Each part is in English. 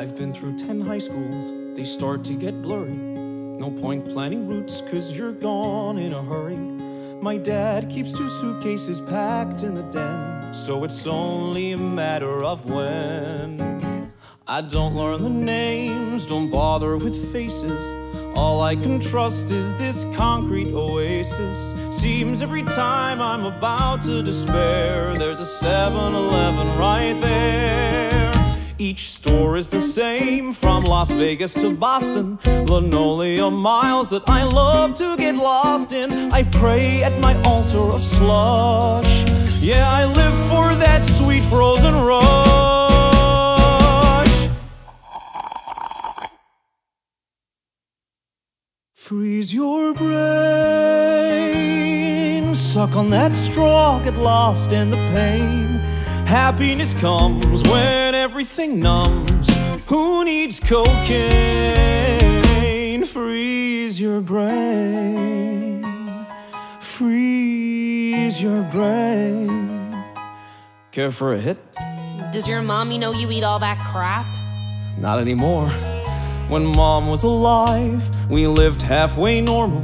I've been through 10 high schools, they start to get blurry. No point planning routes, cause you're gone in a hurry. My dad keeps 2 suitcases packed in the den, so it's only a matter of when. I don't learn the names, don't bother with faces. All I can trust is this concrete oasis. Seems every time I'm about to despair, there's a 7-Eleven right there. Each store is the same, from Las Vegas to Boston. Linoleum miles that I love to get lost in. I pray at my altar of slush. Yeah, I live for that sweet frozen rush. Freeze your brain, suck on that straw, get lost in the pain. Happiness comes when everything numbs. Who needs cocaine? Freeze your brain, freeze your brain. Care for a hit? Does your mommy know you eat all that crap? Not anymore. When mom was alive, we lived halfway normal.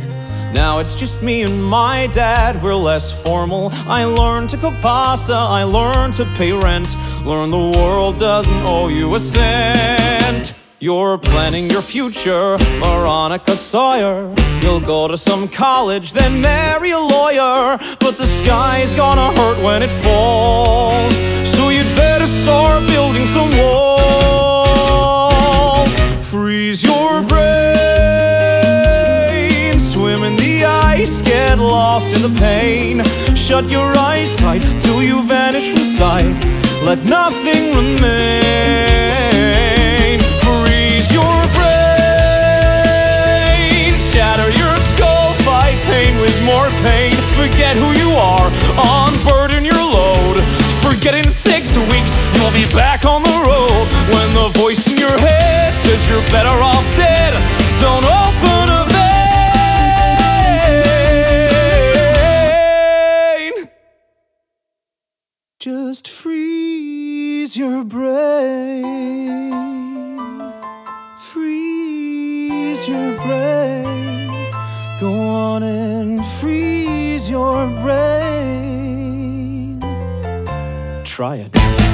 Now it's just me and my dad, we're less formal. I learned to cook pasta, I learned to pay rent. Learn the world doesn't owe you a cent. You're planning your future, Veronica Sawyer. You'll go to some college, then marry a lawyer. But the sky's gonna hurt when it falls, so you'd better start building some walls. Freeze your brain, swim in the ice, get lost in the pain. Shut your eyes tight till you vanish from sight. Let nothing remain. Freeze your brain, shatter your skull, fight pain with more pain. Forget who you are, unburden your load. Forget in 6 weeks, you'll be back on the road. When the voice in your head says you're better off dead, don't open a vein. Just freeze your brain, freeze your brain. Go on and freeze your brain. Try it.